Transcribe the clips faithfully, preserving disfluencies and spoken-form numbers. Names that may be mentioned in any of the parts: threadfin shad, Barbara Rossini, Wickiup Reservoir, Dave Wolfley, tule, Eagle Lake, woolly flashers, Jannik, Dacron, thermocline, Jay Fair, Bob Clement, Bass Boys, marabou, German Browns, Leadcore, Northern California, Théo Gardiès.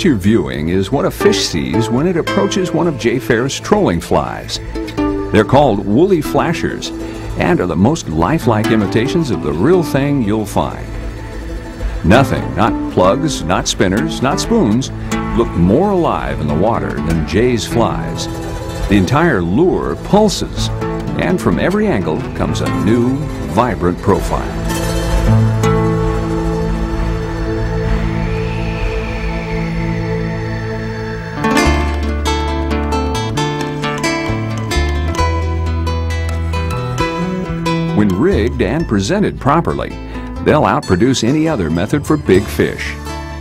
What you're viewing is what a fish sees when it approaches one of Jay Fair's trolling flies. They're called woolly flashers and are the most lifelike imitations of the real thing you'll find. Nothing, not plugs, not spinners, not spoons, look more alive in the water than Jay's flies. The entire lure pulses, and from every angle comes a new, vibrant profile. When rigged and presented properly, they'll outproduce any other method for big fish.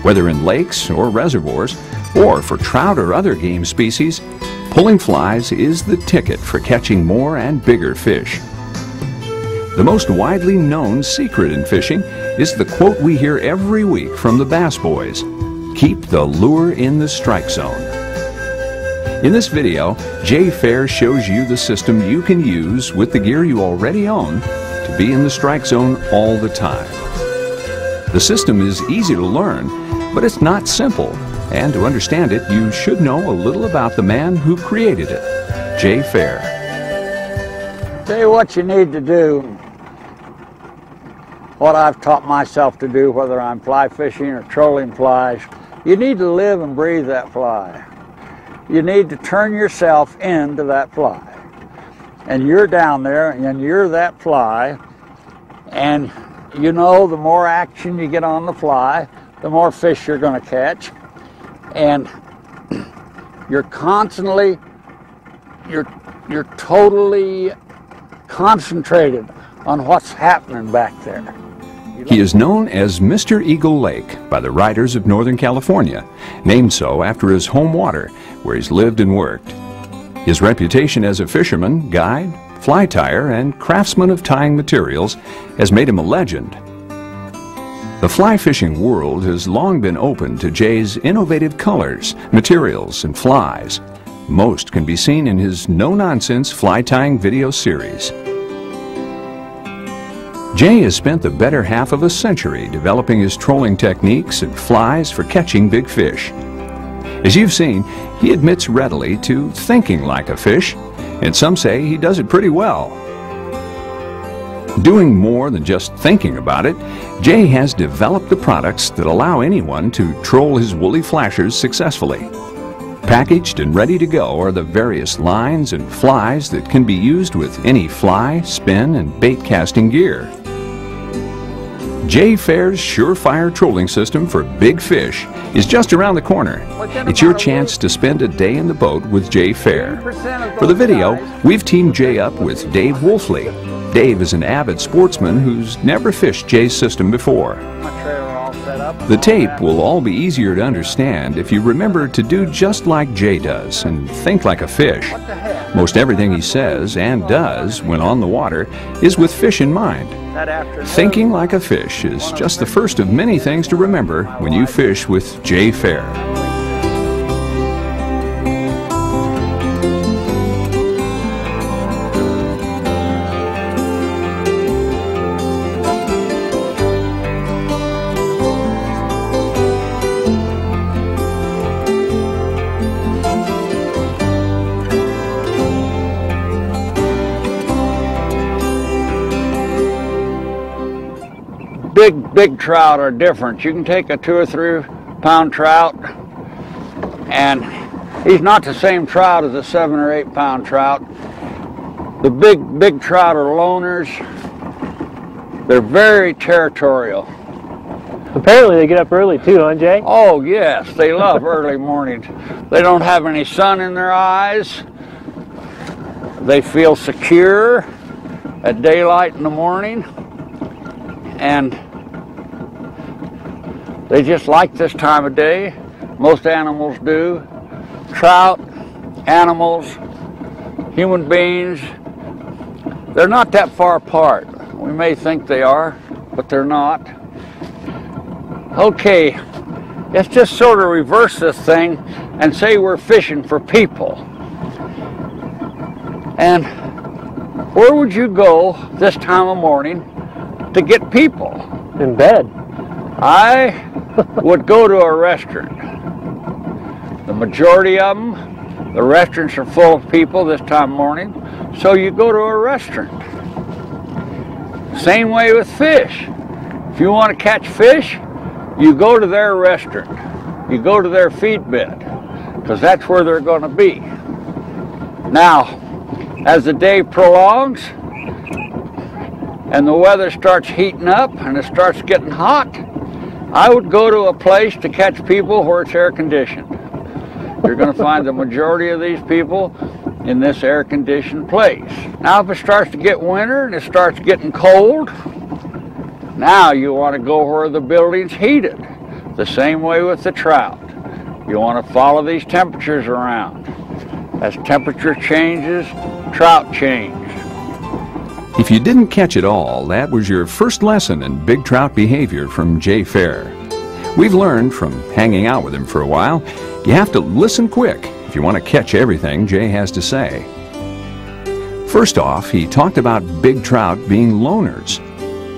Whether in lakes or reservoirs, or for trout or other game species, pulling flies is the ticket for catching more and bigger fish. The most widely known secret in fishing is the quote we hear every week from the Bass Boys, "Keep the lure in the strike zone." In this video, Jay Fair shows you the system you can use with the gear you already own to be in the strike zone all the time. The system is easy to learn, but it's not simple. And to understand it, you should know a little about the man who created it, Jay Fair. Tell you what you need to do, what I've taught myself to do, whether I'm fly fishing or trolling flies, you need to live and breathe that fly. You need to turn yourself into that fly. And you're down there, and you're that fly, and you know the more action you get on the fly, the more fish you're going to catch. And you're constantly, you're, you're totally concentrated on what's happening back there. He is known as Mister Eagle Lake by the writers of Northern California, named so after his home water where he's lived and worked. His reputation as a fisherman, guide, fly tyer, and craftsman of tying materials has made him a legend. The fly fishing world has long been open to Jay's innovative colors, materials, and flies. Most can be seen in his no-nonsense fly tying video series. Jay has spent the better half of a century developing his trolling techniques and flies for catching big fish. As you've seen, he admits readily to thinking like a fish, and some say he does it pretty well. Doing more than just thinking about it, Jay has developed the products that allow anyone to troll his woolly flashers successfully. Packaged and ready to go are the various lines and flies that can be used with any fly, spin, and bait casting gear. Jay Fair's surefire trolling system for big fish is just around the corner. It's your chance to spend a day in the boat with Jay Fair. For the video, we've teamed Jay up with Dave Wolfley. Dave is an avid sportsman who's never fished Jay's system before. The tape will all be easier to understand if you remember to do just like Jay does and think like a fish. Most everything he says and does when on the water is with fish in mind. Thinking like a fish is just the first of many things to remember when you fish with Jay Fair. Big, big trout are different. You can take a two or three pound trout, and he's not the same trout as a seven or eight pound trout. The big, big trout are loners. They're very territorial. Apparently they get up early too, huh, Jay? Oh yes, they love early mornings. They don't have any sun in their eyes. They feel secure at daylight in the morning. And they just like this time of day. Most animals do. Trout, animals, human beings, they're not that far apart. We may think they are, but they're not. Okay, let's just sort of reverse this thing and say we're fishing for people. And where would you go this time of morning to get people? In bed. I would go to a restaurant. The majority of them, the restaurants are full of people this time of morning, so you go to a restaurant. Same way with fish. If you want to catch fish, you go to their restaurant. You go to their feed bed, because that's where they're going to be. Now, as the day prolongs and the weather starts heating up and it starts getting hot, I would go to a place to catch people where it's air conditioned. You're going to find the majority of these people in this air-conditioned place. Now if it starts to get winter and it starts getting cold, now you want to go where the building's heated. The same way with the trout. You want to follow these temperatures around. As temperature changes, trout change. If you didn't catch it all, that was your first lesson in big trout behavior from Jay Fair. We've learned from hanging out with him for a while, you have to listen quick if you want to catch everything Jay has to say. First off, he talked about big trout being loners.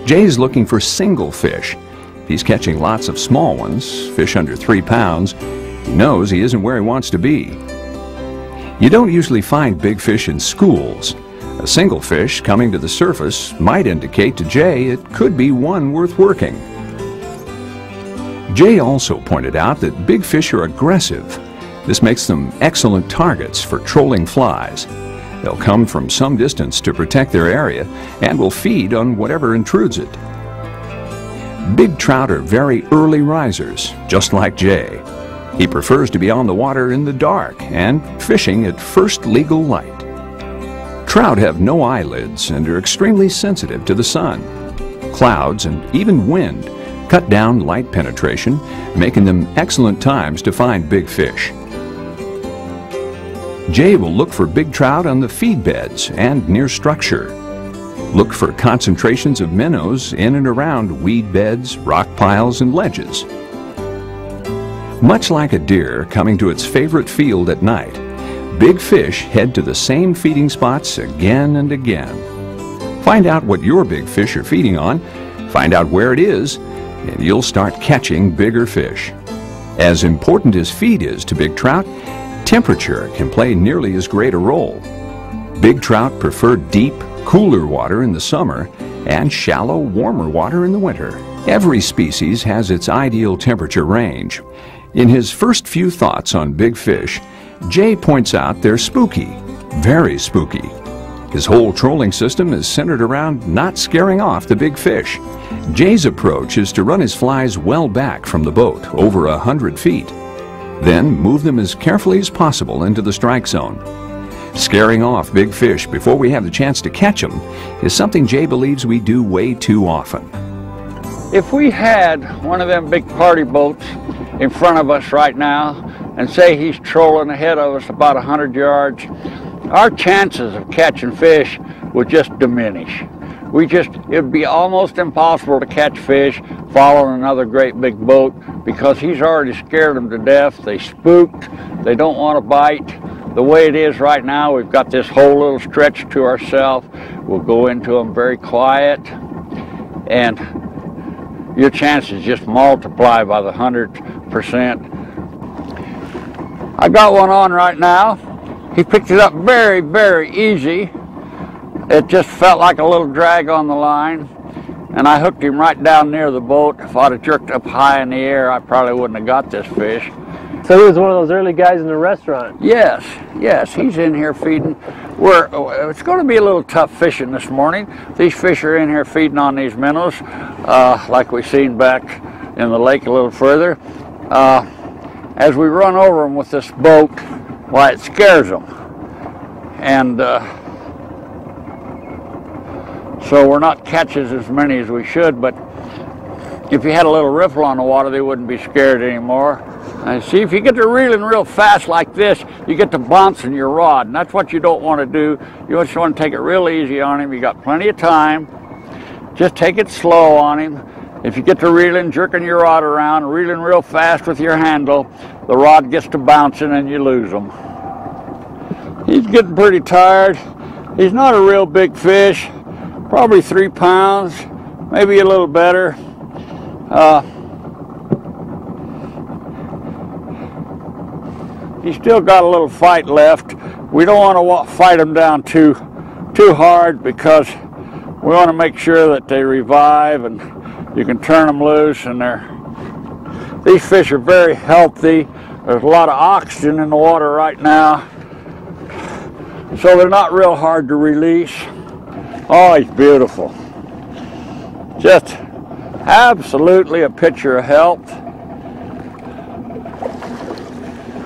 Jay's looking for single fish. He's catching lots of small ones, fish under three pounds. He knows he isn't where he wants to be. You don't usually find big fish in schools. A single fish coming to the surface might indicate to Jay it could be one worth working. Jay also pointed out that big fish are aggressive. This makes them excellent targets for trolling flies. They'll come from some distance to protect their area and will feed on whatever intrudes it. Big trout are very early risers, just like Jay. He prefers to be on the water in the dark and fishing at first legal light. Trout have no eyelids and are extremely sensitive to the sun. Clouds and even wind cut down light penetration, making them excellent times to find big fish. Jay will look for big trout on the feed beds and near structure. Look for concentrations of minnows in and around weed beds, rock piles, and ledges. Much like a deer coming to its favorite field at night, big fish head to the same feeding spots again and again. Find out what your big fish are feeding on, find out where it is, and you'll start catching bigger fish. As important as feed is to big trout, temperature can play nearly as great a role. Big trout prefer deep, cooler water in the summer and shallow, warmer water in the winter. Every species has its ideal temperature range. In his first few thoughts on big fish, Jay points out they're spooky, very spooky. His whole trolling system is centered around not scaring off the big fish. Jay's approach is to run his flies well back from the boat, over a hundred feet. Then move them as carefully as possible into the strike zone. Scaring off big fish before we have the chance to catch them is something Jay believes we do way too often. If we had one of them big party boats in front of us right now, and say he's trolling ahead of us about a hundred yards, our chances of catching fish would just diminish. We just, it would be almost impossible to catch fish following another great big boat because he's already scared them to death. They spooked, they don't want to bite. The way it is right now, we've got this whole little stretch to ourselves. We'll go into them very quiet, and your chances just multiply by the hundred percent. I got one on right now. He picked it up very, very easy. It just felt like a little drag on the line, and I hooked him right down near the boat. If I'd have jerked up high in the air, I probably wouldn't have got this fish. So he was one of those early guys in the restaurant? Yes, yes, he's in here feeding. We're, it's going to be a little tough fishing this morning. These fish are in here feeding on these minnows, uh, like we've seen back in the lake a little further. Uh, as we run over them with this boat, why, it scares them. And uh, so we're not catching as many as we should, but if you had a little riffle on the water, they wouldn't be scared anymore. And see, if you get to reeling real fast like this, you get to bouncing your rod, and that's what you don't want to do. You just want to take it real easy on him. You got plenty of time. Just take it slow on him. If you get to reeling, jerking your rod around, reeling real fast with your handle, the rod gets to bouncing and you lose him. He's getting pretty tired. He's not a real big fish. Probably three pounds, maybe a little better. Uh, He's still got a little fight left. We don't want to fight them down too too hard because we want to make sure that they revive and you can turn them loose. And they're, these fish are very healthy. There's a lot of oxygen in the water right now, so they're not real hard to release. Oh, he's beautiful. Just absolutely a picture of health.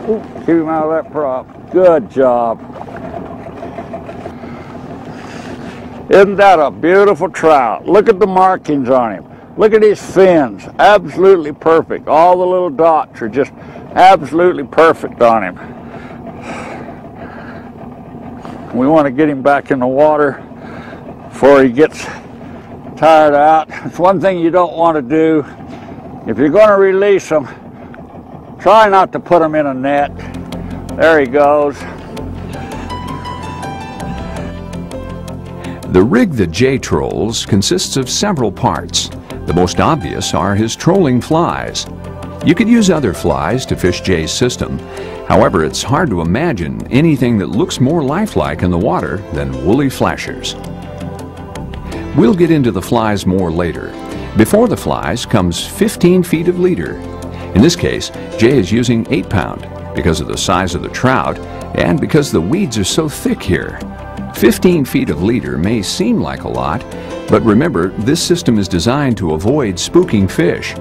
Ooh, keep him out of that prop. Good job. Isn't that a beautiful trout? Look at the markings on him. Look at his fins. Absolutely perfect. All the little dots are just absolutely perfect on him. We want to get him back in the water before he gets tired out. It's one thing you don't want to do. If you're going to release them, try not to put them in a net. There he goes. The rig that Jay trolls consists of several parts. The most obvious are his trolling flies. You could use other flies to fish Jay's system. However, it's hard to imagine anything that looks more lifelike in the water than woolly flashers. We'll get into the flies more later. Before the flies comes fifteen feet of leader. In this case, Jay is using eight pound because of the size of the trout and because the weeds are so thick here. fifteen feet of leader may seem like a lot, but remember, this system is designed to avoid spooking fish.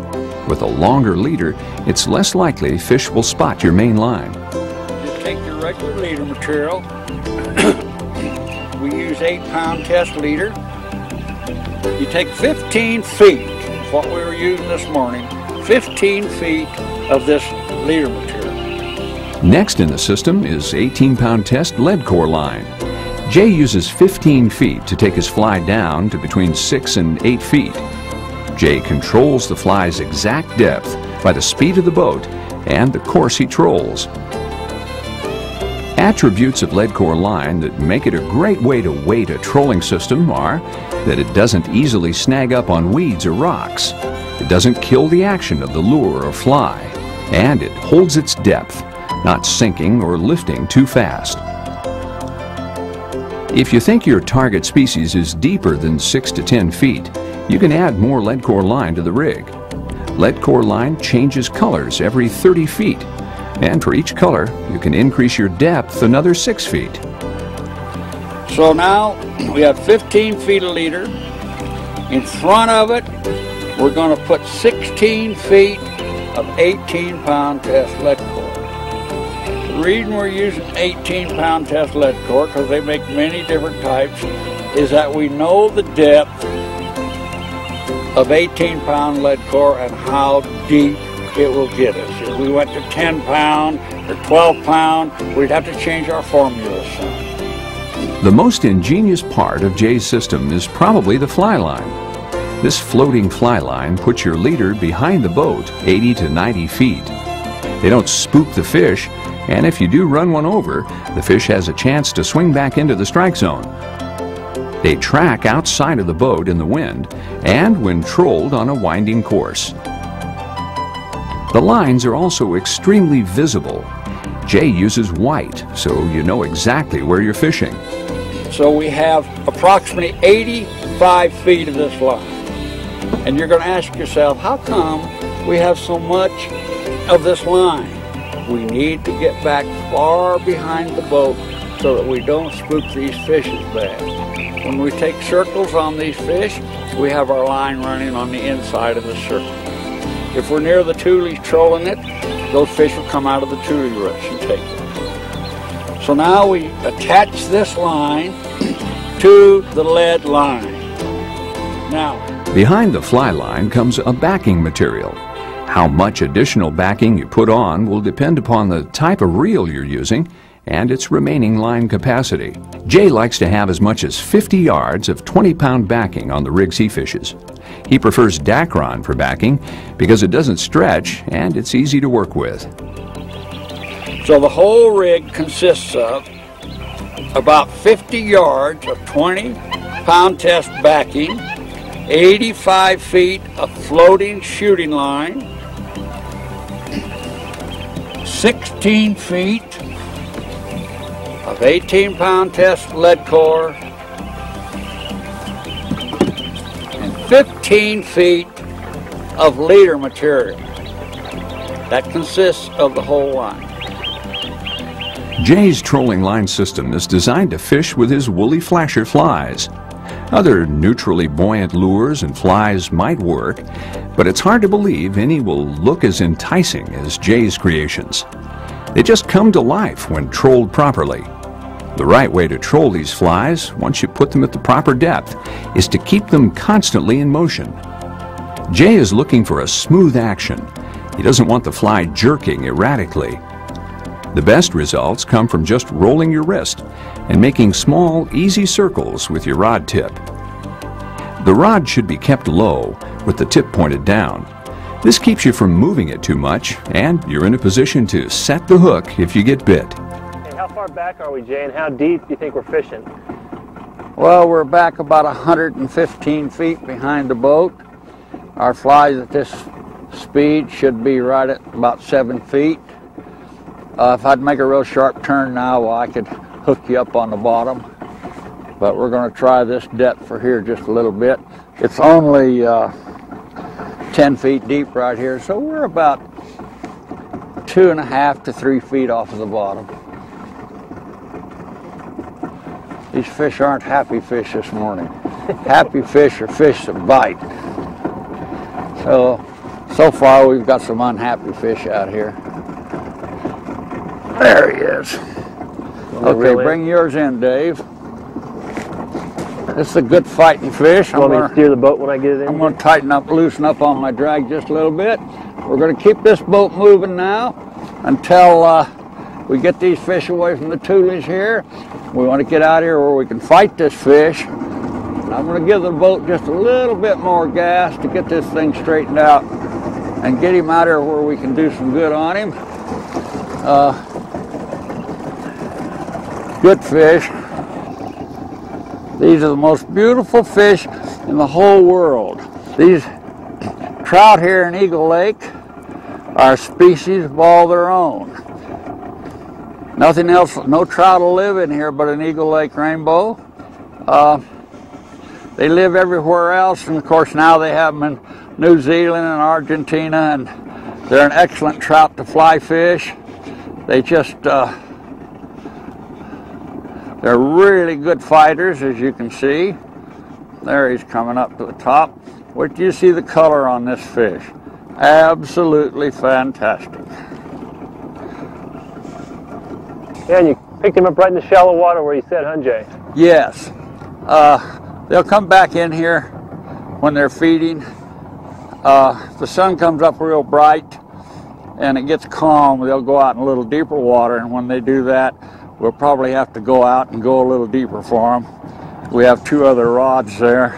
With a longer leader, it's less likely fish will spot your main line. Just take your regular leader material. We use eight pound test leader. You take fifteen feet, what we were using this morning, fifteen feet of this leader material. Next in the system is eighteen pound test Leadcore line. Jay uses fifteen feet to take his fly down to between six and eight feet. Jay controls the fly's exact depth by the speed of the boat and the course he trolls. Attributes of Leadcore line that make it a great way to weight a trolling system are that it doesn't easily snag up on weeds or rocks, it doesn't kill the action of the lure or fly, and it holds its depth, not sinking or lifting too fast. If you think your target species is deeper than six to ten feet, you can add more Leadcore line to the rig. Leadcore line changes colors every thirty feet, and for each color you can increase your depth another six feet. So now we have fifteen feet of leader. In front of it we're going to put sixteen feet of eighteen pound test Leadcore. The reason we're using eighteen pound test Leadcore, because they make many different types, is that we know the depth of eighteen pound Leadcore and how deep it will get us. If we went to ten pound or twelve pound, we'd have to change our formulas. The most ingenious part of Jay's system is probably the fly line. This floating fly line puts your leader behind the boat eighty to ninety feet. They don't spook the fish, and if you do run one over, the fish has a chance to swing back into the strike zone. They track outside of the boat in the wind and when trolled on a winding course. The lines are also extremely visible. Jay uses white, so you know exactly where you're fishing. So we have approximately eighty-five feet of this line. And you're going to ask yourself, how come we have so much of this line? We need to get back far behind the boat so that we don't spook these fishes bad. When we take circles on these fish, we have our line running on the inside of the circle. If we're near the tule trolling it, those fish will come out of the tule rush and take it. So now we attach this line to the lead line. Now, behind the fly line comes a backing material. How much additional backing you put on will depend upon the type of reel you're using and its remaining line capacity. Jay likes to have as much as fifty yards of twenty pound backing on the rigs he fishes. He prefers Dacron for backing because it doesn't stretch and it's easy to work with. So the whole rig consists of about fifty yards of twenty pound test backing, eighty-five feet of floating shooting line, sixteen feet of eighteen pound test leadcore and fifteen feet of leader material. That consists of the whole line. Jay's trolling line system is designed to fish with his woolly flasher flies. Other neutrally buoyant lures and flies might work, but it's hard to believe any will look as enticing as Jay's creations. They just come to life when trolled properly. The right way to troll these flies, once you put them at the proper depth, is to keep them constantly in motion. Jay is looking for a smooth action. He doesn't want the fly jerking erratically. The best results come from just rolling your wrist and making small, easy circles with your rod tip. The rod should be kept low with the tip pointed down. This keeps you from moving it too much, and you're in a position to set the hook if you get bit. Hey, how far back are we, Jay, and how deep do you think we're fishing? Well, we're back about one hundred fifteen feet behind the boat. Our flies at this speed should be right at about seven feet. Uh, if I'd make a real sharp turn now, well, I could hook you up on the bottom. But we're going to try this depth for here just a little bit. It's only uh, ten feet deep right here, so we're about two and a half to three feet off of the bottom. These fish aren't happy fish this morning. Happy fish are fish that bite. So, so far we've got some unhappy fish out here. There he is. Okay, bring yours in, Dave. This is a good fighting fish. You want me to steer the boat when I get it in? I'm going to tighten up, loosen up on my drag just a little bit. We're going to keep this boat moving now until uh, we get these fish away from the tulies here. We want to get out here where we can fight this fish. I'm going to give the boat just a little bit more gas to get this thing straightened out and get him out here where we can do some good on him. Uh, Good fish. These are the most beautiful fish in the whole world. These trout here in Eagle Lake are a species of all their own. Nothing else, no trout will live in here but an Eagle Lake rainbow. Uh, they live everywhere else, and of course now they have them in New Zealand and Argentina, and they're an excellent trout to fly fish. They just uh, They're really good fighters, as you can see. There he's coming up to the top. What do you see the color on this fish? Absolutely fantastic. Yeah, and you picked him up right in the shallow water where you said, huh, Jay? Yes. Uh, they'll come back in here when they're feeding. Uh, the sun comes up real bright and it gets calm. They'll go out in a little deeper water, and when they do that, we'll probably have to go out and go a little deeper for them. We have two other rods there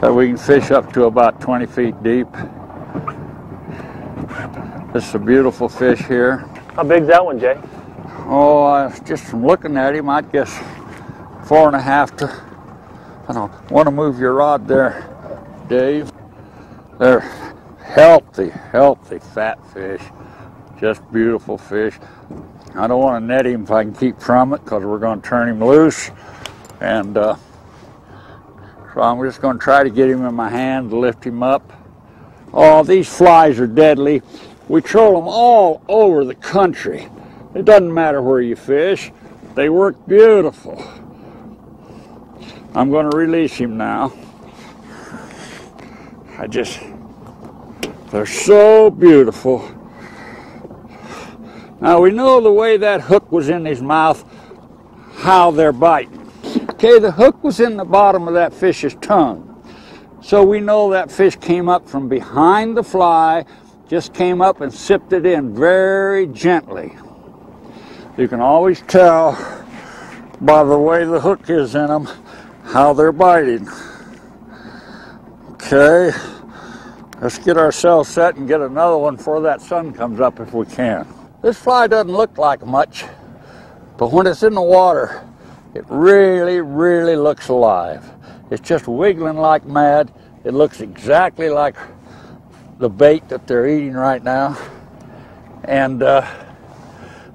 that we can fish up to about twenty feet deep. This is a beautiful fish here. How big's that one, Jay? Oh, uh, just from looking at him, I'd guess four and a half to, I don't want to move your rod there, Dave. They're healthy, healthy fat fish. Just beautiful fish. I don't want to net him if I can keep from it, because we're going to turn him loose. And uh, so I'm just going to try to get him in my hand to lift him up. Oh, these flies are deadly. We troll them all over the country. It doesn't matter where you fish. They work beautiful. I'm going to release him now. I just, they're so beautiful. Now we know the way that hook was in his mouth, how they're biting. Okay, the hook was in the bottom of that fish's tongue. So we know that fish came up from behind the fly, just came up and sipped it in very gently. You can always tell by the way the hook is in them, how they're biting. Okay, let's get ourselves set and get another one before that sun comes up if we can. This fly doesn't look like much, but when it's in the water, it really, really looks alive. It's just wiggling like mad. It looks exactly like the bait that they're eating right now. And uh,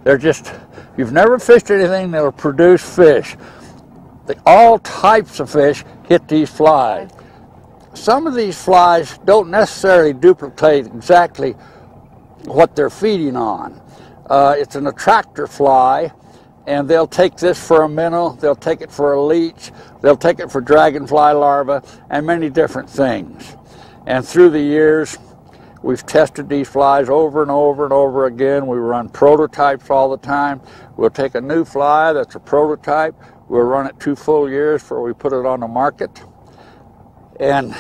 They're just, you've never fished anything that'll produce fish. The, all types of fish hit these flies. Some of these flies don't necessarily duplicate exactly what they're feeding on. Uh, it's an attractor fly, and they'll take this for a minnow, they'll take it for a leech, they'll take it for dragonfly larvae, and many different things. And through the years, we've tested these flies over and over and over again. We run prototypes all the time. We'll take a new fly that's a prototype, we'll run it two full years before we put it on the market. And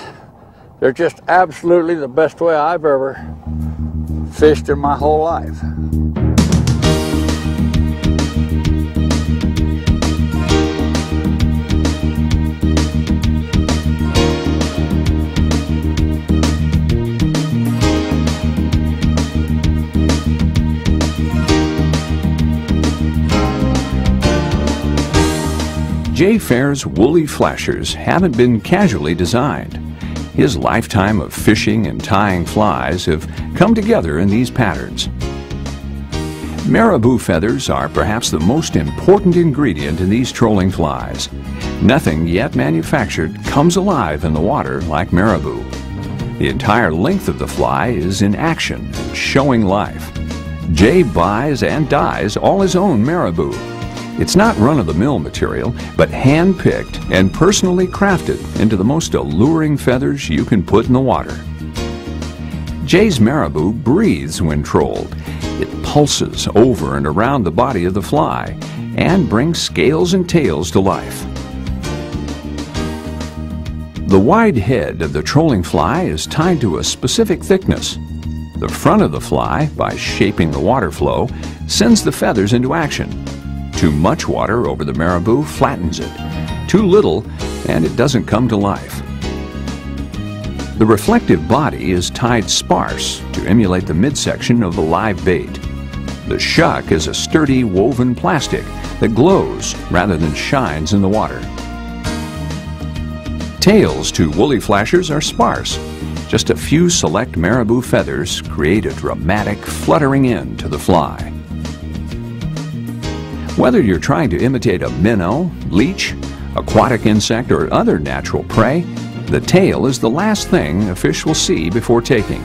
they're just absolutely the best way I've ever fished in my whole life. Jay Fair's woolly flashers haven't been casually designed. His lifetime of fishing and tying flies have come together in these patterns. Marabou feathers are perhaps the most important ingredient in these trolling flies. Nothing yet manufactured comes alive in the water like marabou. The entire length of the fly is in action, showing life. Jay buys and dyes all his own marabou. It's not run-of-the-mill material, but hand-picked and personally crafted into the most alluring feathers you can put in the water. Jay's marabou breathes when trolled. It pulses over and around the body of the fly and brings scales and tails to life. The wide head of the trolling fly is tied to a specific thickness. The front of the fly, by shaping the water flow, sends the feathers into action. Too much water over the marabou flattens it. Too little, and it doesn't come to life. The reflective body is tied sparse to emulate the midsection of the live bait. The shuck is a sturdy woven plastic that glows rather than shines in the water. Tails to woolly flashers are sparse. Just a few select marabou feathers create a dramatic fluttering end to the fly. Whether you're trying to imitate a minnow, leech, aquatic insect, or other natural prey, the tail is the last thing a fish will see before taking.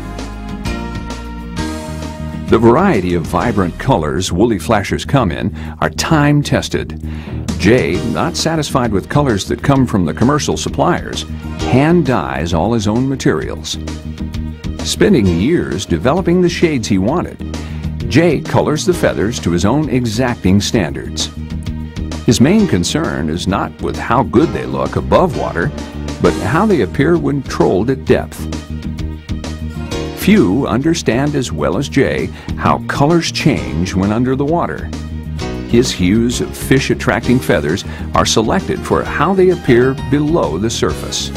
The variety of vibrant colors woolly flashers come in are time-tested. Jay, not satisfied with colors that come from the commercial suppliers, hand dyes all his own materials. Spending years developing the shades he wanted, Jay colors the feathers to his own exacting standards. His main concern is not with how good they look above water, but how they appear when trolled at depth. Few understand as well as Jay how colors change when under the water. His hues of fish-attracting feathers are selected for how they appear below the surface.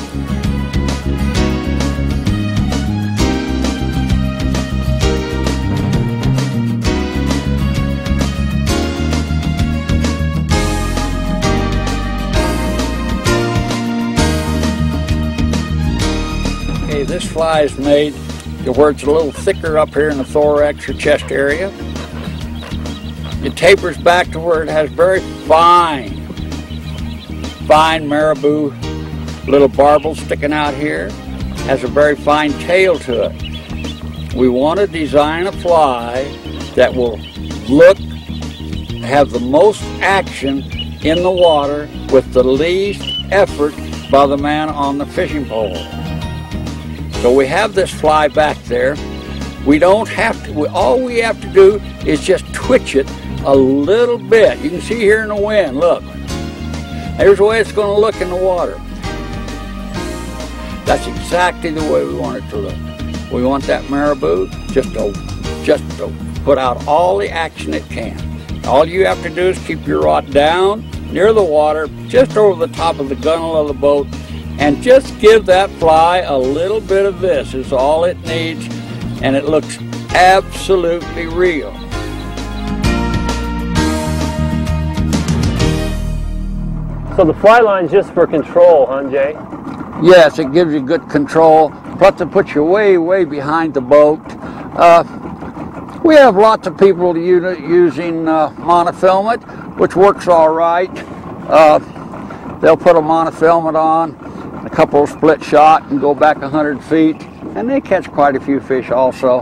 This fly is made where it's a little thicker up here in the thorax or chest area. It tapers back to where it has very fine, fine marabou little barbels sticking out here. Has a very fine tail to it. We want to design a fly that will look, have the most action in the water with the least effort by the man on the fishing pole. So we have this fly back there. We don't have to, we, all we have to do is just twitch it a little bit. You can see here in the wind, look. There's the way it's going to look in the water. That's exactly the way we want it to look. We want that marabou just to, just to put out all the action it can. All you have to do is keep your rod down near the water, just over the top of the gunnel of the boat, and just give that fly a little bit of this. It's all it needs, and it looks absolutely real. So the fly line's just for control, huh, Jay? Yes, it gives you good control. Plus, it puts you way, way behind the boat. Uh, We have lots of people using uh, monofilament, which works all right. Uh, they'll put a monofilament on, a couple of split shot, and go back a hundred feet, and they catch quite a few fish also.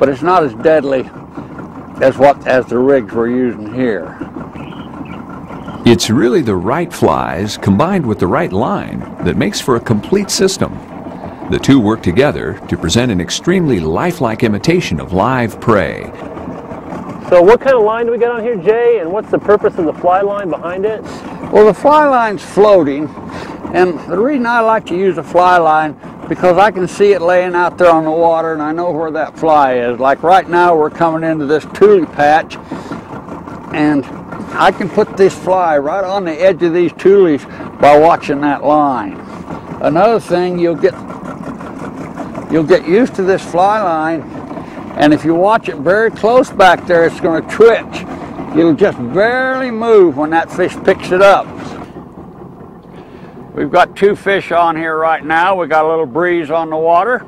But it's not as deadly as what as the rigs we're using here. It's really the right flies combined with the right line that makes for a complete system. The two work together to present an extremely lifelike imitation of live prey. So what kind of line do we got on here, Jay, and what's the purpose of the fly line behind it? Well, the fly line's floating, and the reason I like to use a fly line because I can see it laying out there on the water and I know where that fly is. Like right now we're coming into this tule patch and I can put this fly right on the edge of these tules by watching that line. Another thing, you'll get you'll get used to this fly line, and if you watch it very close back there, it's going to twitch. It'll just barely move when that fish picks it up. We've got two fish on here right now. We got a little breeze on the water.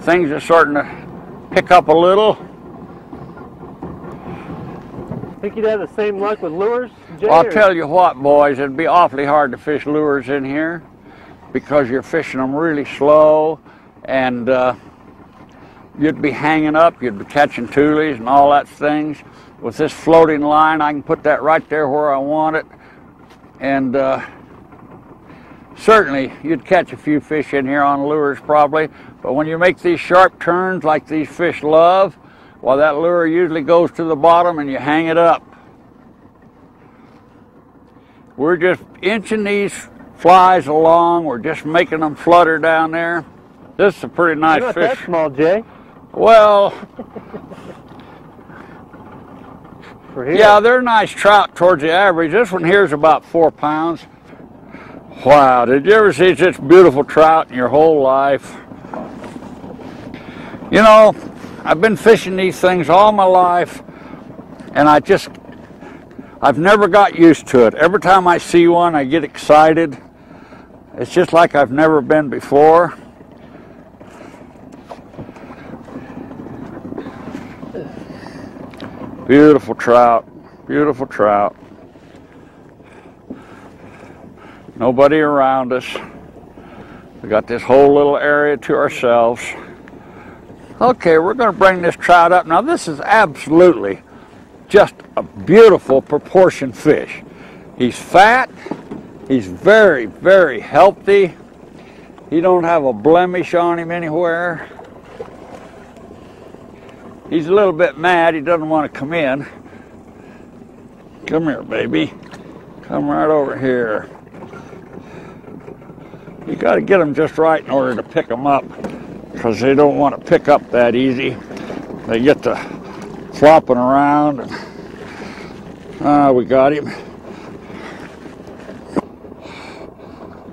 Things are starting to pick up a little. Think you'd have the same luck with lures, Jay? Well, I'll tell you what, boys, it'd be awfully hard to fish lures in here because you're fishing them really slow, and uh, you'd be hanging up, you'd be catching tulies and all that things. With this floating line, I can put that right there where I want it, and uh, certainly you'd catch a few fish in here on lures probably, but when you make these sharp turns like these fish love, well, that lure usually goes to the bottom and you hang it up. We're just inching these flies along. We're just making them flutter down there. This is a pretty nice You're not fish. That small, Jay. Well, For here. Yeah, they're nice trout towards the average. This one here is about four pounds. Wow, did you ever see such beautiful trout in your whole life? You know, I've been fishing these things all my life, and I just, I've never got used to it. Every time I see one, I get excited. It's just like I've never been before. Beautiful trout, beautiful trout. Nobody around us. We got this whole little area to ourselves. Okay, we're going to bring this trout up. Now, this is absolutely just a beautiful proportioned fish. He's fat. He's very, very healthy. He don't have a blemish on him anywhere. He's a little bit mad. He doesn't want to come in. Come here, baby. Come right over here. You got to get him just right in order to pick him up, because they don't want to pick up that easy. They get to flopping around. And, ah, we got him.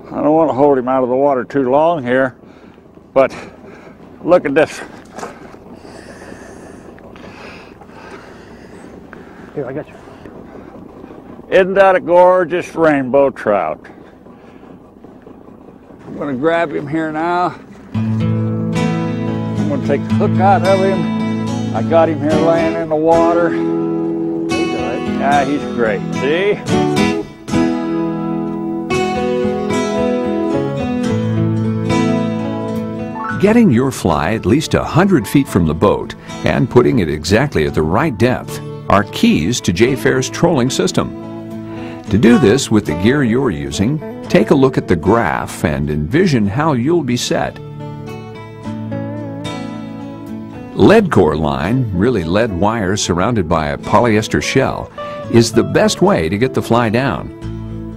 I don't want to hold him out of the water too long here, but look at this. Here, I got you. Isn't that a gorgeous rainbow trout? I'm going to grab him here now. I'm going to take the hook out of him. I got him here laying in the water. He does. Yeah, he's great. See? Getting your fly at least a hundred feet from the boat and putting it exactly at the right depth are keys to Jay Fair's trolling system. To do this with the gear you're using, take a look at the graph and envision how you'll be set. Leadcore line, really lead wire surrounded by a polyester shell, is the best way to get the fly down.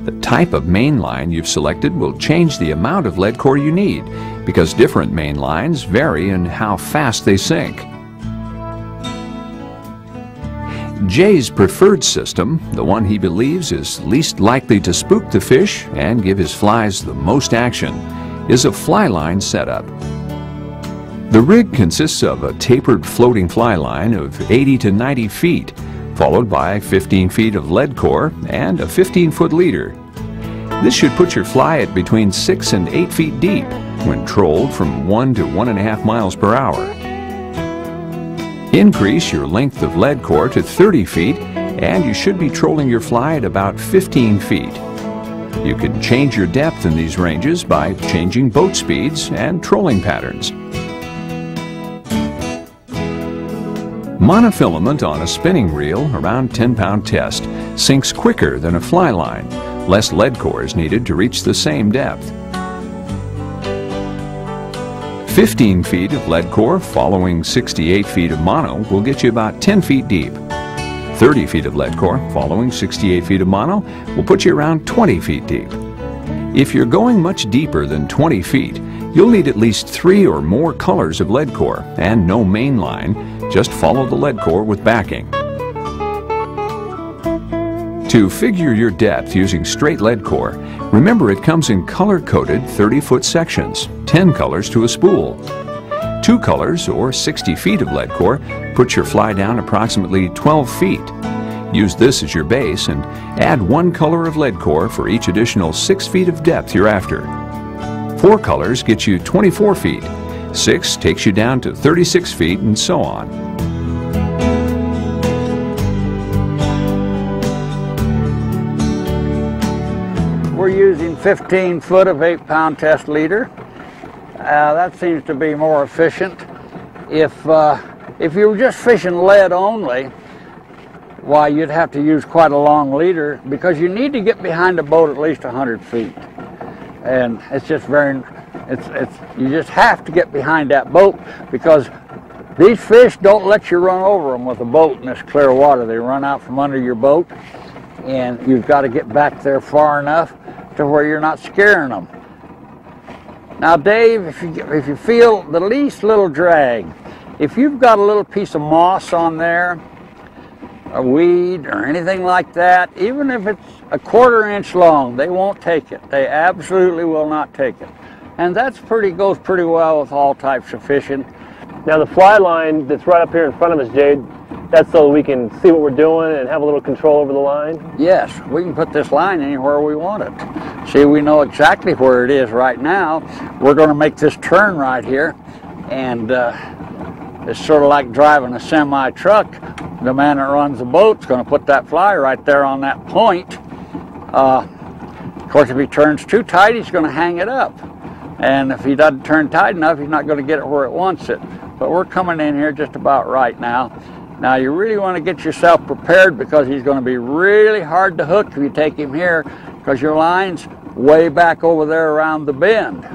The type of main line you've selected will change the amount of leadcore you need, because different main lines vary in how fast they sink. Jay's preferred system, the one he believes is least likely to spook the fish and give his flies the most action, is a fly line setup. The rig consists of a tapered floating fly line of eighty to ninety feet, followed by fifteen feet of lead core and a fifteen foot leader. This should put your fly at between six and eight feet deep when trolled from one to one and a half miles per hour. Increase your length of lead core to thirty feet and you should be trolling your fly at about fifteen feet. You can change your depth in these ranges by changing boat speeds and trolling patterns. Monofilament on a spinning reel around ten pound test sinks quicker than a fly line. Less lead core is needed to reach the same depth. fifteen feet of lead core following sixty-eight feet of mono will get you about ten feet deep. thirty feet of lead core following sixty-eight feet of mono will put you around twenty feet deep. If you're going much deeper than twenty feet, you'll need at least three or more colors of lead core and no main line. Just follow the lead core with backing. To figure your depth using straight lead core, remember it comes in color-coded thirty-foot sections, ten colors to a spool. Two colors or sixty feet of lead core puts your fly down approximately twelve feet. Use this as your base and add one color of lead core for each additional six feet of depth you're after. Four colors get you twenty-four feet. Six takes you down to thirty-six feet and so on. We're using fifteen foot of eight pound test leader. Uh, that seems to be more efficient. If, uh, if you were just fishing lead only, why, you'd have to use quite a long leader because you need to get behind the boat at least one hundred feet. And it's just very, it's, it's, you just have to get behind that boat because these fish don't let you run over them with a boat in this clear water. They run out from under your boat and you've got to get back there far enough to where you're not scaring them. Now Dave, if you, if you feel the least little drag, if you've got a little piece of moss on there, a weed or anything like that, even if it's a quarter inch long, they won't take it. They absolutely will not take it. And that's pretty, goes pretty well with all types of fishing. Now the fly line that's right up here in front of us, Jade, that's so we can see what we're doing and have a little control over the line? Yes, we can put this line anywhere we want it. See, we know exactly where it is right now. We're going to make this turn right here, and uh, it's sort of like driving a semi-truck. The man that runs the boat's going to put that fly right there on that point. Uh, of course, if he turns too tight, he's going to hang it up. And if he doesn't turn tight enough, he's not going to get it where it wants it. But we're coming in here just about right now. Now you really want to get yourself prepared because he's going to be really hard to hook if you take him here because your line's way back over there around the bend.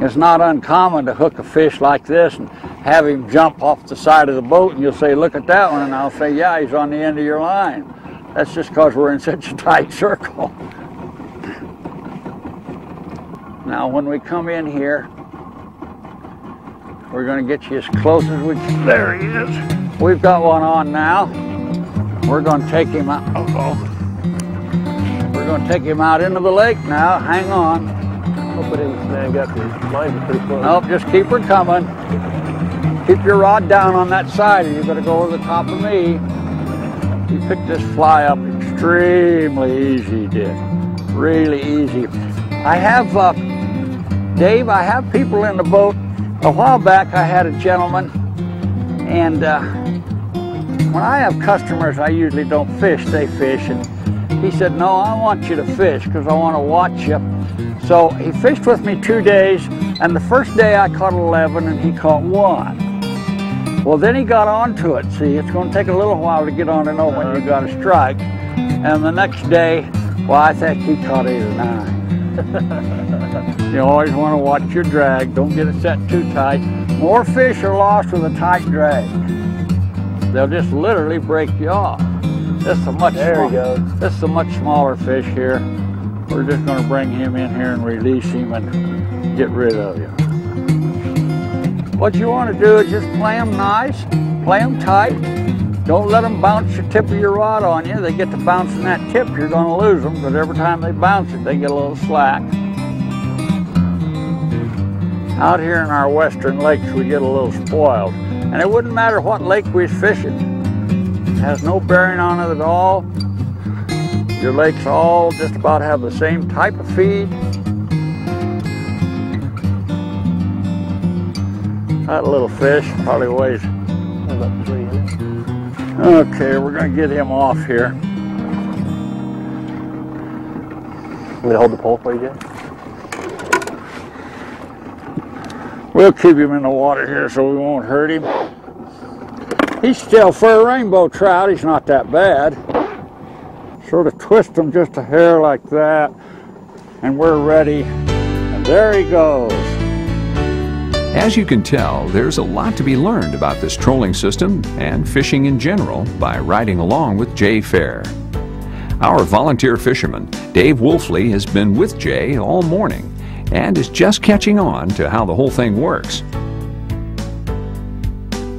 It's not uncommon to hook a fish like this and have him jump off the side of the boat and you'll say, look at that one, and I'll say, yeah, he's on the end of your line. That's just because we're in such a tight circle. Now when we come in here, we're going to get you as close as we can. There he is. We've got one on now. We're going to take him out. Uh-oh. We're going to take him out into the lake now. Hang on. Hope it didn't snag up. His lines are pretty close. Nope, just keep her coming. Keep your rod down on that side, or you're going to go over the top of me. You picked this fly up extremely easy, you did. Really easy. I have, uh, Dave, I have people in the boat. A while back I had a gentleman, and uh, when I have customers I usually don't fish, they fish, and he said, no, I want you to fish because I want to watch you. So he fished with me two days, and the first day I caught eleven and he caught one. Well, then he got onto it. See, it's going to take a little while to get on and know when you got a strike, and the next day, well, I think he caught eight or nine. You always want to watch your drag. Don't get it set too tight. More fish are lost with a tight drag. They'll just literally break you off. This is a much there you go. This is a much smaller fish here. We're just going to bring him in here and release him and get rid of you. What you want to do is just play them nice, play them tight. Don't let them bounce the tip of your rod on you. They get to bouncing that tip, you're going to lose them, because every time they bounce it, they get a little slack. Out here in our western lakes, we get a little spoiled. And it wouldn't matter what lake we're fishing. It has no bearing on it at all. Your lakes all just about have the same type of feed. That little fish probably weighs that tree in it. Okay, we're going to get him off here. Will you hold the pole for you, Jay? We'll keep him in the water here so we won't hurt him. He's still fair rainbow trout. He's not that bad. Sort of twist him just a hair like that, and we're ready. And there he goes. As you can tell, there's a lot to be learned about this trolling system and fishing in general by riding along with Jay Fair. Our volunteer fisherman, Dave Wolfley, has been with Jay all morning and is just catching on to how the whole thing works.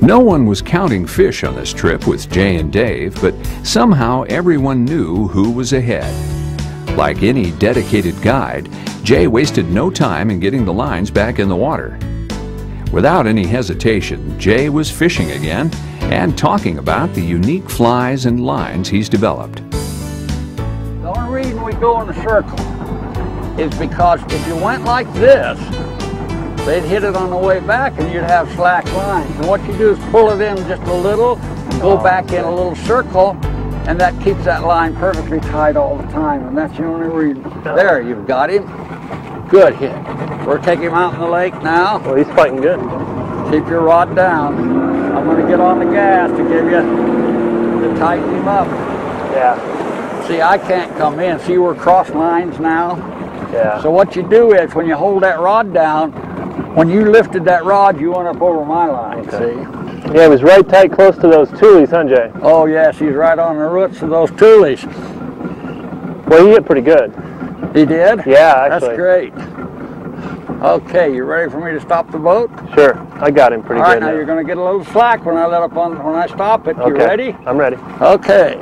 No one was counting fish on this trip with Jay and Dave, but somehow everyone knew who was ahead. Like any dedicated guide, Jay wasted no time in getting the lines back in the water. Without any hesitation, Jay was fishing again and talking about the unique flies and lines he's developed. The only reason we go in a circle is because if you went like this, they'd hit it on the way back and you'd have slack lines. And what you do is pull it in just a little, and go back in a little circle, and that keeps that line perfectly tied all the time. And that's the only reason. There, you've got him. Good hit. We're taking him out in the lake now. Well, he's fighting good. Keep your rod down. I'm going to get on the gas to give you, to tighten him up. Yeah. See, I can't come in. See, we're cross lines now. Yeah. So what you do is when you hold that rod down, when you lifted that rod, you went up over my line, okay. See? Yeah, it was right tight close to those tulies, huh, Jay? Oh, yes, he's right on the roots of those tulies. Well, he hit pretty good. He did? Yeah, actually. That's great. Okay, you ready for me to stop the boat? Sure, I got him pretty good. All right, now, now you're going to get a little slack when I let up on when I stop it. Okay. You ready? I'm ready. Okay.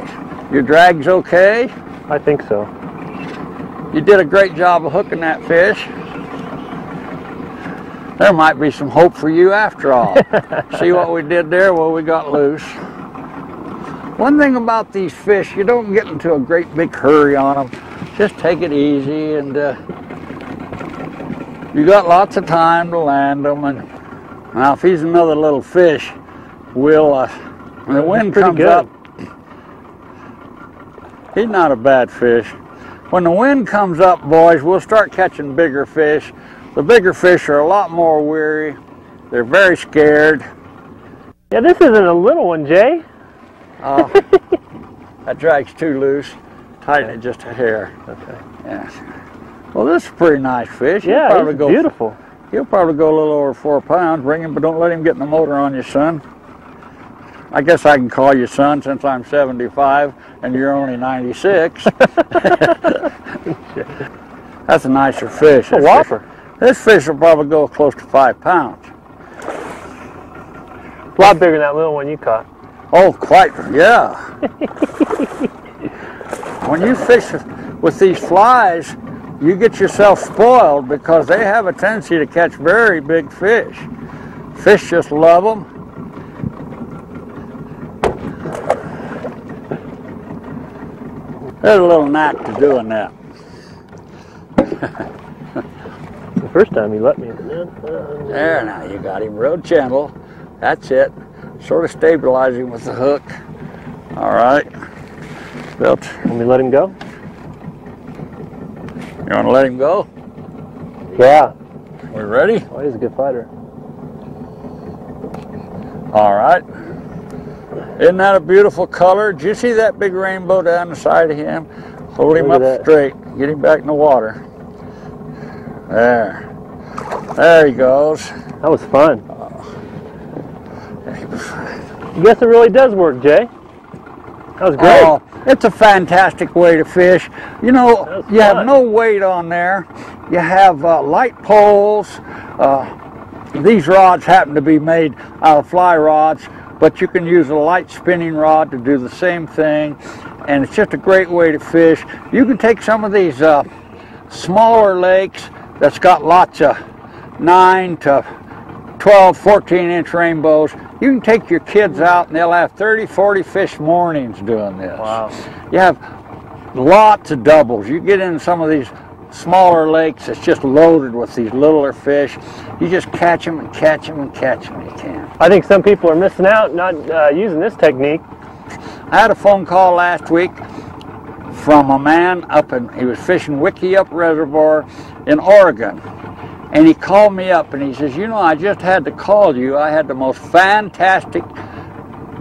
Your drag's okay? I think so. You did a great job of hooking that fish. There might be some hope for you after all. See what we did there? Well, we got loose. One thing about these fish, you don't get into a great big hurry on them. Just take it easy, and uh, you got lots of time to land them. And now, if he's another little fish, we'll uh, when the wind comes up, he's not a bad fish. When the wind comes up, boys, we'll start catching bigger fish. The bigger fish are a lot more weary. They're very scared. Yeah, this isn't a little one, Jay. Oh, that drag's too loose. Tighten it just a hair. Okay. Yeah. Well, this is a pretty nice fish. Yeah, he'll probably go, beautiful. He'll probably go a little over four pounds. Bring him, but don't let him get in the motor on you, son. I guess I can call you son since I'm seventy-five and you're only ninety-six. That's a nicer fish. That's a whopper. This fish will probably go close to five pounds. A lot bigger than that little one you caught. Oh, quite, yeah. When you fish with these flies, you get yourself spoiled because they have a tendency to catch very big fish. Fish just love them. There's a little knack to doing that. The first time he let me. There, now you got him real gentle. That's it. Sort of stabilizing with the hook. All right. Built. Let me let him go. You want to let him go? Yeah. We ready? Oh, he's a good fighter. All right. Isn't that a beautiful color? Did you see that big rainbow down the side of him? Hold him up straight. Get him back in the water. There. There he goes. That was fun. I guess it really does work, Jay. That was great. Oh, it's a fantastic way to fish. You know, you have no weight on there. You have uh, light poles. Uh, these rods happen to be made out of fly rods, but you can use a light spinning rod to do the same thing. And it's just a great way to fish. You can take some of these uh, smaller lakes that's got lots of nine to twelve, fourteen inch rainbows. You can take your kids out and they'll have thirty, forty fish mornings doing this. Wow. You have lots of doubles. You get in some of these smaller lakes, it's just loaded with these littler fish. You just catch them and catch them and catch them. You can. I think some people are missing out, not uh, using this technique. I had a phone call last week from a man up in, he was fishing Wickiup Reservoir in Oregon. And he called me up and he says, you know, I just had to call you. I had the most fantastic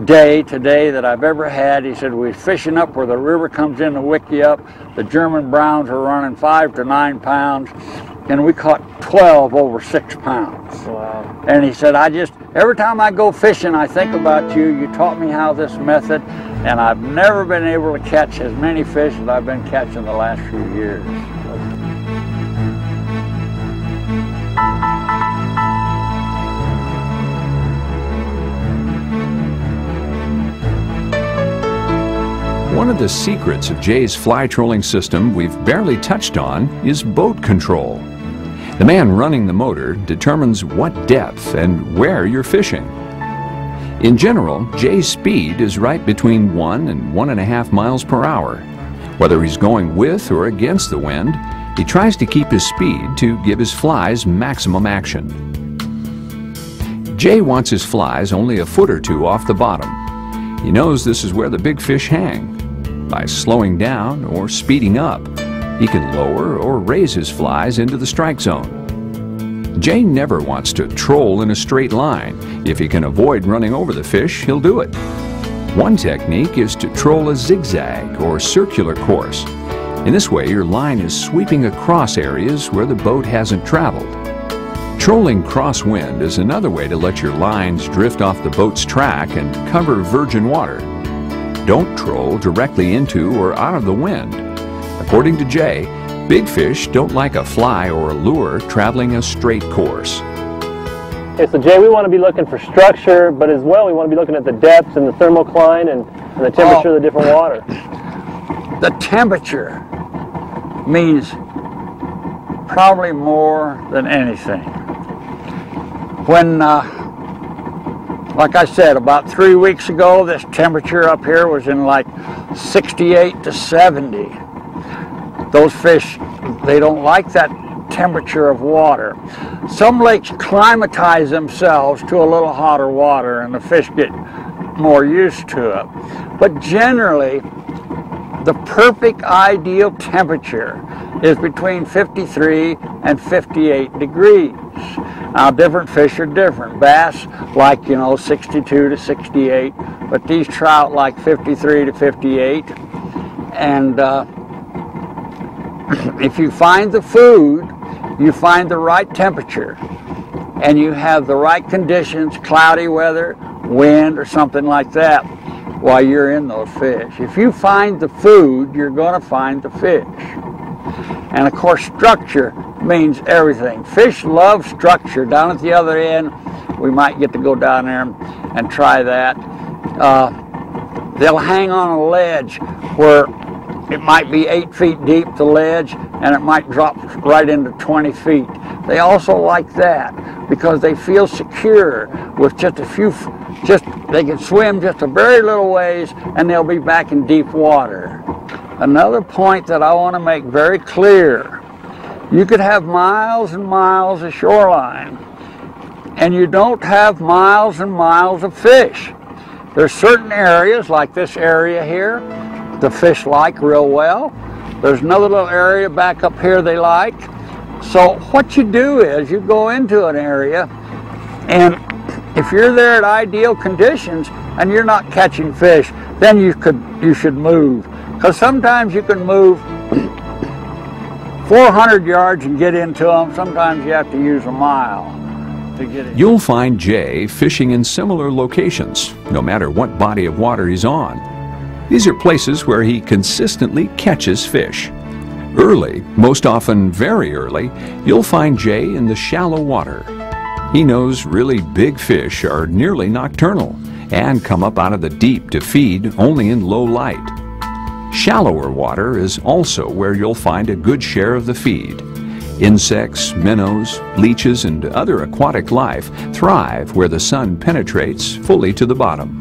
day today that I've ever had. He said, we're fishing up where the river comes into Wickiup. The German Browns are running five to nine pounds. And we caught twelve over six pounds. Wow. And he said, I just, every time I go fishing, I think about you. You taught me how this method, and I've never been able to catch as many fish as I've been catching the last few years. One of the secrets of Jay's fly trolling system we've barely touched on is boat control. The man running the motor determines what depth and where you're fishing. In general, Jay's speed is right between one and one and a half miles per hour. Whether he's going with or against the wind, he tries to keep his speed to give his flies maximum action. Jay wants his flies only a foot or two off the bottom. He knows this is where the big fish hang. By slowing down or speeding up, he can lower or raise his flies into the strike zone. Jay never wants to troll in a straight line. If he can avoid running over the fish, he'll do it. One technique is to troll a zigzag or circular course. In this way, your line is sweeping across areas where the boat hasn't traveled. Trolling crosswind is another way to let your lines drift off the boat's track and cover virgin water. Don't troll directly into or out of the wind. According to Jay, big fish don't like a fly or a lure traveling a straight course. Okay, so Jay, we want to be looking for structure, but as well we want to be looking at the depths and the thermocline and, and the temperature oh. of the different water. The temperature means probably more than anything. When uh, Like I said, about three weeks ago, this temperature up here was in like sixty-eight to seventy. Those fish, they don't like that temperature of water. Some lakes climatize themselves to a little hotter water and the fish get more used to it. But generally, the perfect ideal temperature is between fifty-three and fifty-eight degrees. Now, different fish are different. Bass like, you know, sixty-two to sixty-eight, but these trout like fifty-three to fifty-eight. And uh, if you find the food, you find the right temperature, and you have the right conditions, cloudy weather, wind, or something like that, while you're in those fish. If you find the food, you're going to find the fish. And of course, structure means everything. Fish love structure. Down at the other end, we might get to go down there and try that. Uh, they'll hang on a ledge where it might be eight feet deep, the ledge, and it might drop right into twenty feet. They also like that because they feel secure with just a few, just they can swim just a very little ways and they'll be back in deep water. Another point that I want to make very clear, you could have miles and miles of shoreline, and you don't have miles and miles of fish. There's certain areas, like this area here, the fish like real well. There's another little area back up here they like. So what you do is you go into an area, and if you're there at ideal conditions and you're not catching fish, then you could, you should move. Because sometimes you can move four hundred yards and get into them. Sometimes you have to use a mile to get in. You'll find Jay fishing in similar locations, no matter what body of water he's on. These are places where he consistently catches fish. Early, most often very early, you'll find Jay in the shallow water. He knows really big fish are nearly nocturnal and come up out of the deep to feed only in low light. Shallower water is also where you'll find a good share of the feed. Insects, minnows, leeches, and other aquatic life thrive where the sun penetrates fully to the bottom.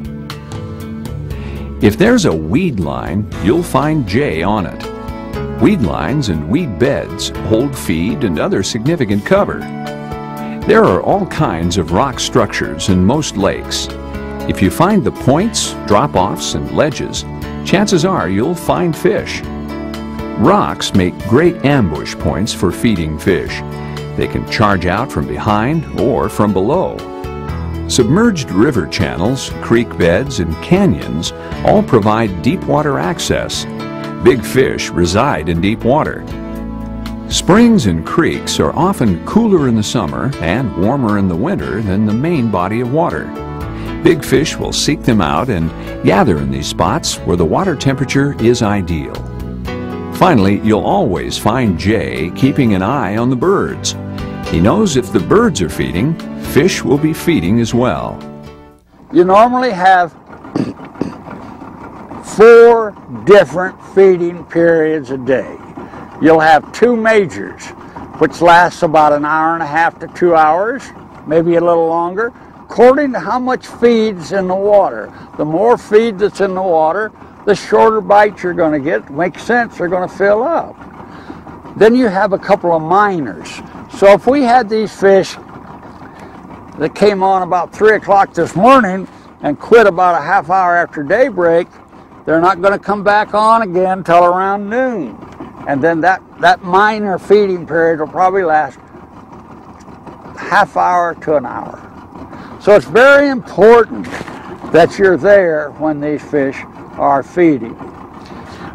If there's a weed line, you'll find Jay on it. Weed lines and weed beds hold feed and other significant cover. There are all kinds of rock structures in most lakes. If you find the points, drop-offs, and ledges, chances are you'll find fish. Rocks make great ambush points for feeding fish. They can charge out from behind or from below. Submerged river channels, creek beds, and canyons all provide deep water access. Big fish reside in deep water. Springs and creeks are often cooler in the summer and warmer in the winter than the main body of water. Big fish will seek them out and gather in these spots where the water temperature is ideal. Finally, you'll always find Jay keeping an eye on the birds. He knows if the birds are feeding, fish will be feeding as well. You normally have four different feeding periods a day. You'll have two majors, which lasts about an hour and a half to two hours, maybe a little longer, according to how much feed's in the water. The more feed that's in the water, the shorter bites you're going to get. Makes sense, they're going to fill up. Then you have a couple of minors. So if we had these fish that came on about three o'clock this morning and quit about a half hour after daybreak, they're not going to come back on again until around noon. And then that, that minor feeding period will probably last half hour to an hour. So it's very important that you're there when these fish are feeding.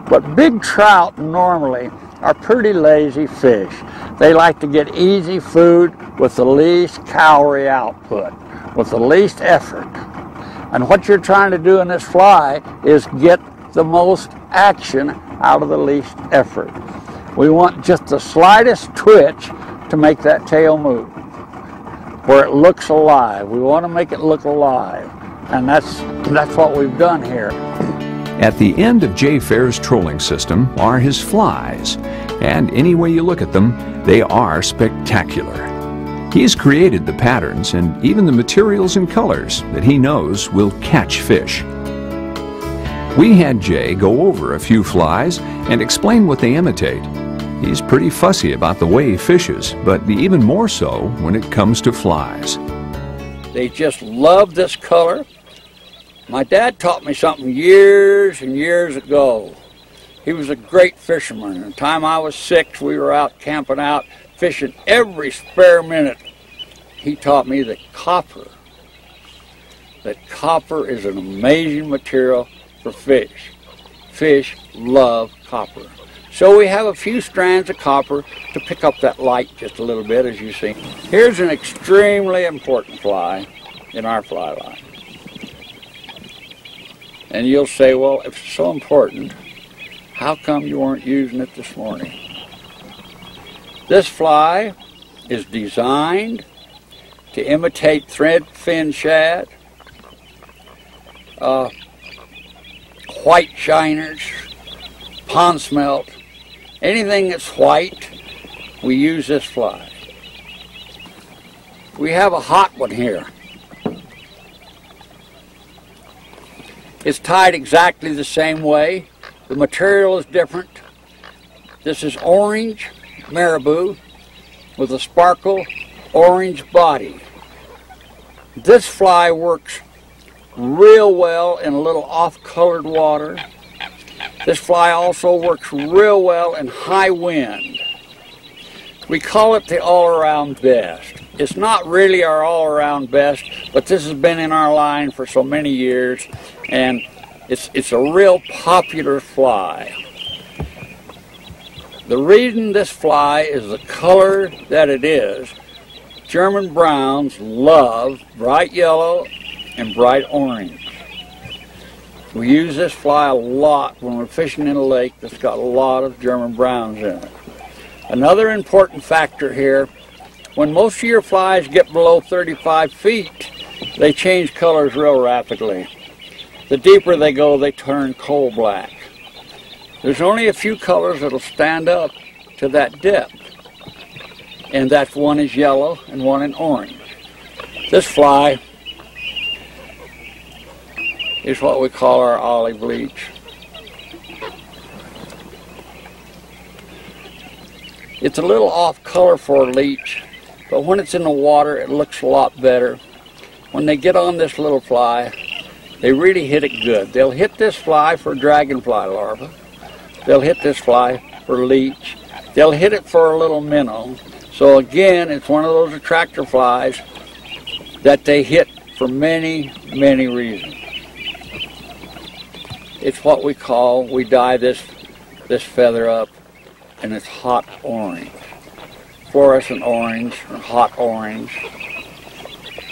But big trout normally are pretty lazy fish. They like to get easy food with the least calorie output, with the least effort. And what you're trying to do in this fly is get the most action out of the least effort. We want just the slightest twitch to make that tail move, where it looks alive. We want to make it look alive, and that's that's what we've done here. At the end of Jay Fair's trolling system are his flies, and any way you look at them, they are spectacular. He's created the patterns and even the materials and colors that he knows will catch fish. We had Jay go over a few flies and explain what they imitate. He's pretty fussy about the way he fishes, but even more so when it comes to flies. They just love this color. My dad taught me something years and years ago. He was a great fisherman. By the time I was six, we were out camping out, fishing every spare minute. He taught me that copper, that copper is an amazing material for fish. Fish love copper. So we have a few strands of copper to pick up that light just a little bit, as you see. Here's an extremely important fly in our fly line. And you'll say, well, if it's so important, how come you weren't using it this morning? This fly is designed to imitate threadfin shad, uh, white shiners, pond smelt, anything that's white, we use this fly. We have a hot one here. It's tied exactly the same way. The material is different. This is orange marabou with a sparkle orange body. This fly works real well in a little off-colored water. This fly also works real well in high wind. We call it the all-around best. It's not really our all-around best, but this has been in our line for so many years, and it's, it's a real popular fly. The reason this fly is the color that it is, German Browns love bright yellow and bright orange. We use this fly a lot when we're fishing in a lake that's got a lot of German Browns in it. Another important factor here, when most of your flies get below thirty-five feet, they change colors real rapidly. The deeper they go, they turn coal black. There's only a few colors that'll stand up to that depth, and that one is yellow and one in orange. This fly is what we call our olive leech. It's a little off color for a leech, But when it's in the water, it looks a lot better. When they get on this little fly, they really hit it good. They'll hit this fly for dragonfly larva. They'll hit this fly for leech. They'll hit it for a little minnow. So again, it's one of those attractor flies that they hit for many, many reasons. It's what we call, we dye this, this feather up, and it's hot orange. Fluorescent orange, or hot orange.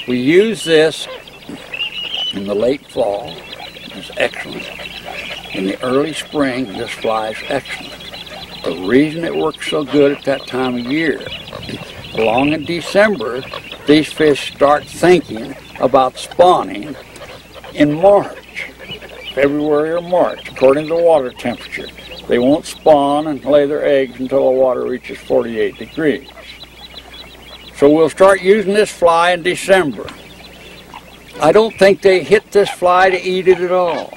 We use this in the late fall. It's excellent. In the early spring, this fly is excellent. The reason it works so good at that time of year, along in December, these fish start thinking about spawning in March, February or March, according to water temperature. They won't spawn and lay their eggs until the water reaches forty-eight degrees. So we'll start using this fly in December. I don't think they hit this fly to eat it at all.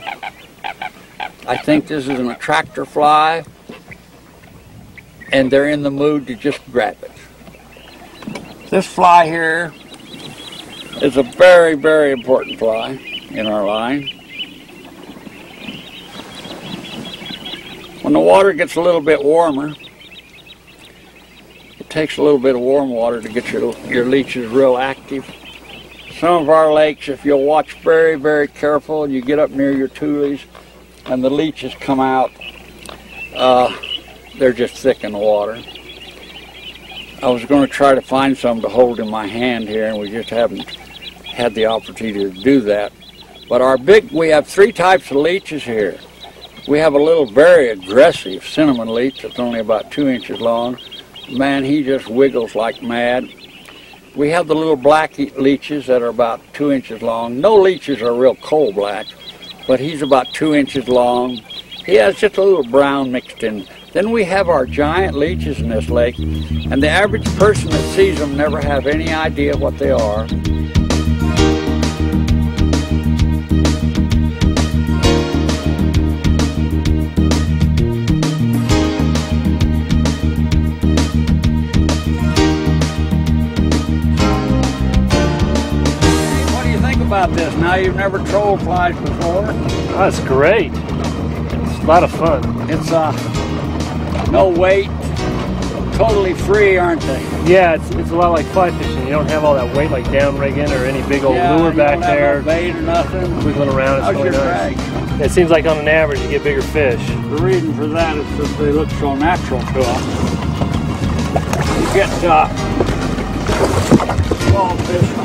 I think this is an attractor fly, and they're in the mood to just grab it. This fly here is a very, very important fly in our line. When the water gets a little bit warmer, it takes a little bit of warm water to get your, your leeches real active. Some of our lakes, if you'll watch very, very careful, and you get up near your tules and the leeches come out, uh, they're just thick in the water. I was going to try to find some to hold in my hand here, and we just haven't had the opportunity to do that. But our big, we have three types of leeches here. We have a little very aggressive cinnamon leech that's only about two inches long. Man, he just wiggles like mad. We have the little black leeches that are about two inches long. No leeches are real coal black, but he's about two inches long. He has just a little brown mixed in. Then we have our giant leeches in this lake, and the average person that sees them never have any idea what they are. About this now, you've never trolled flies before. That's great. It's a lot of fun. It's uh no weight, totally free, aren't they? Yeah, it's, it's a lot like fly fishing. You don't have all that weight like downrigging or any big old yeah, lure you back don't have there. No bait or nothing. Wiggling around, it's really nice. It seems like on an average you get bigger fish. The reason for that is that they look so natural to us. You get uh, small fish.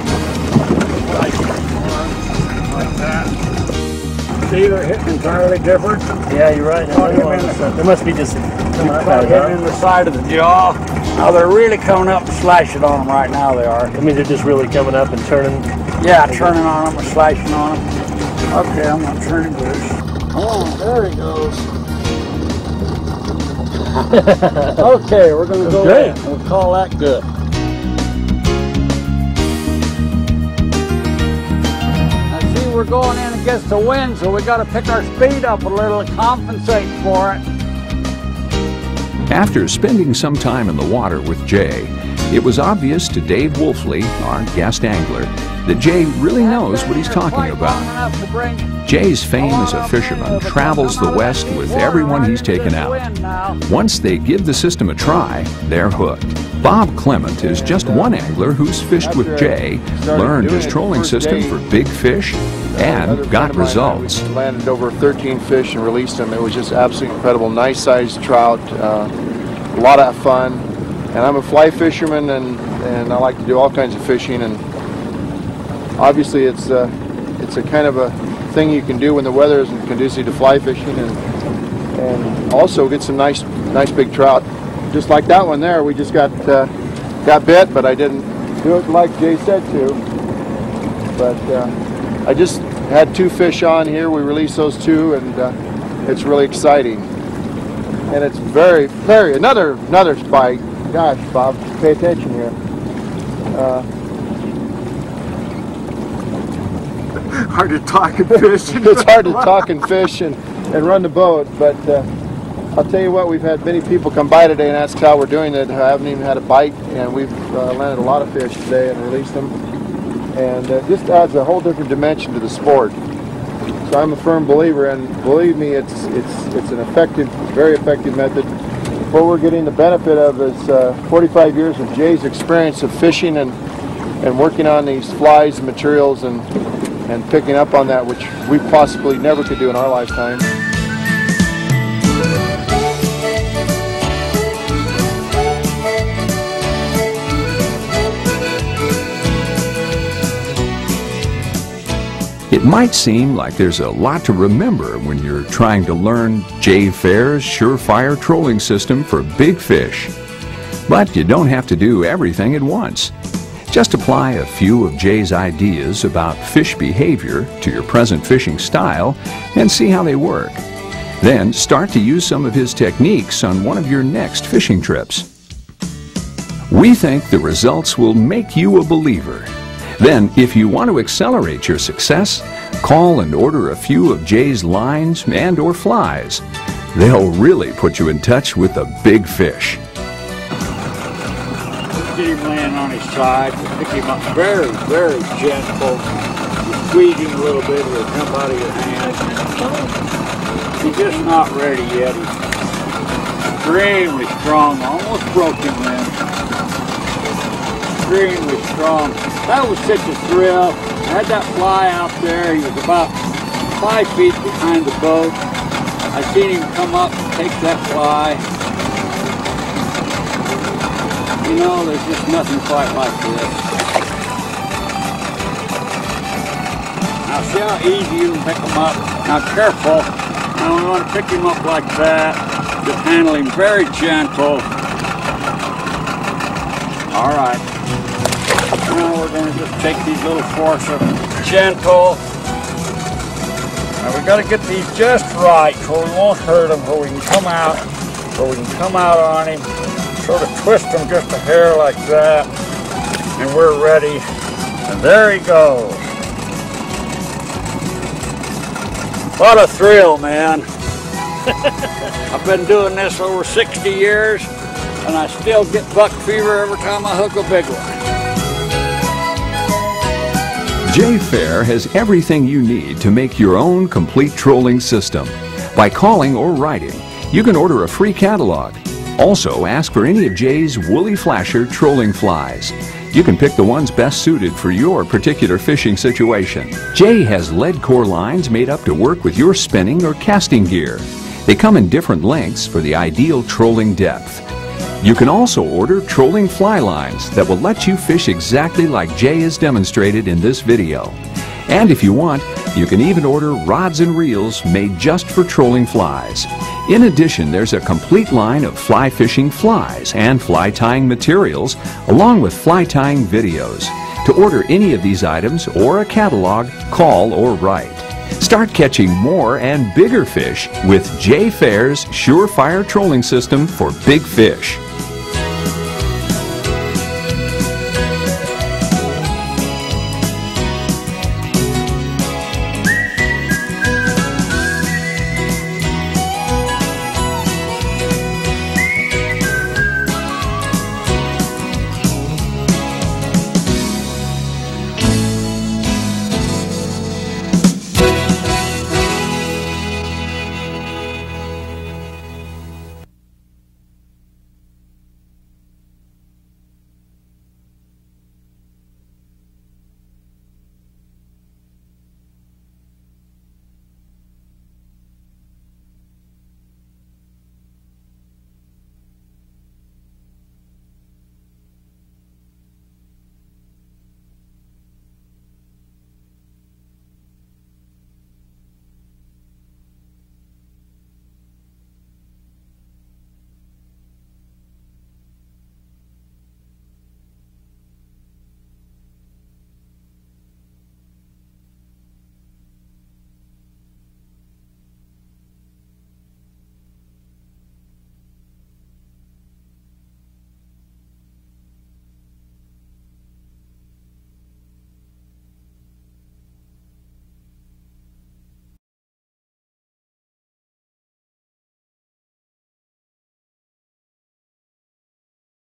Like that. See, they're hitting entirely different. Yeah, you're right. The, there must be just probably hitting in the side of the jaw. Now they're really coming up and slashing on them right now. They are. I mean, they're just really coming up and turning. Yeah, turning on them and slashing on them. Okay, I'm gonna turn this. Oh, there he goes. Okay, we're gonna go. Great. In. We'll call that good. We're going in against the wind, so we got to pick our speed up a little to compensate for it. After spending some time in the water with Jay, it was obvious to Dave Wolfley, our guest angler, that Jay really knows what he's talking about. Jay's fame as a fisherman travels the West with everyone he's taken out. Once they give the system a try, they're hooked. Bob Clement is just one angler who's fished with Jay, learned his trolling system for big fish, and got results. Landed over thirteen fish and released them. It was just absolutely incredible. Nice sized trout, uh, a lot of fun. And I'm a fly fisherman, and, and I like to do all kinds of fishing. And obviously it's a, it's a kind of a thing you can do when the weather isn't conducive to fly fishing, and, and also get some nice, nice big trout. Just like that one there, we just got uh, got bit, but I didn't do it like Jay said to. But uh, I just had two fish on here. We released those two, and uh, it's really exciting. And it's very, very another another spike. Gosh, Bob, pay attention here. Uh, hard to talk and fish. It's hard to talk and fish and and run the boat, but. Uh, I'll tell you what, we've had many people come by today and ask how we're doing that haven't even had a bite, and we've uh, landed a lot of fish today and released them. And uh, just adds a whole different dimension to the sport. So I'm a firm believer, and believe me, it's it's it's an effective, very effective method. What we're getting the benefit of is uh, forty-five years of Jay's experience of fishing and and working on these flies and materials and and picking up on that, which we possibly never could do in our lifetime. It might seem like there's a lot to remember when you're trying to learn Jay Fair's surefire trolling system for big fish. But you don't have to do everything at once. Just apply a few of Jay's ideas about fish behavior to your present fishing style and see how they work. Then start to use some of his techniques on one of your next fishing trips. We think the results will make you a believer. Then, if you want to accelerate your success, call and order a few of Jay's lines and or flies. They'll really put you in touch with the big fish. Get him laying on his side, pick him up very, very gentle. You squeeze him a little bit, it'll come out of your hand. He's just not ready yet. He's extremely strong, almost broke him in. Extremely strong. That was such a thrill. I had that fly out there. He was about five feet behind the boat. I seen him come up and take that fly. You know, there's just nothing quite like this. Now see how easy you can pick him up. Now careful. I don't want to pick him up like that. Just handle him very gentle. All right. Now we're going to just take these little forceps, gentle. Now we got to get these just right so we won't hurt them, so we can come out, so we can come out on him, sort of twist them just a hair like that, and we're ready. And there he goes. What a thrill, man. I've been doing this over sixty years, and I still get buck fever every time I hook a big one. Jay Fair has everything you need to make your own complete trolling system. By calling or writing, you can order a free catalog. Also, ask for any of Jay's woolly flasher trolling flies. You can pick the ones best suited for your particular fishing situation. Jay has Leadcore lines made up to work with your spinning or casting gear. They come in different lengths for the ideal trolling depth. You can also order trolling fly lines that will let you fish exactly like Jay has demonstrated in this video. And if you want, you can even order rods and reels made just for trolling flies. In addition, there's a complete line of fly fishing flies and fly tying materials, along with fly tying videos. To order any of these items or a catalog, call or write. Start catching more and bigger fish with Jay Fair's surefire trolling system for big fish.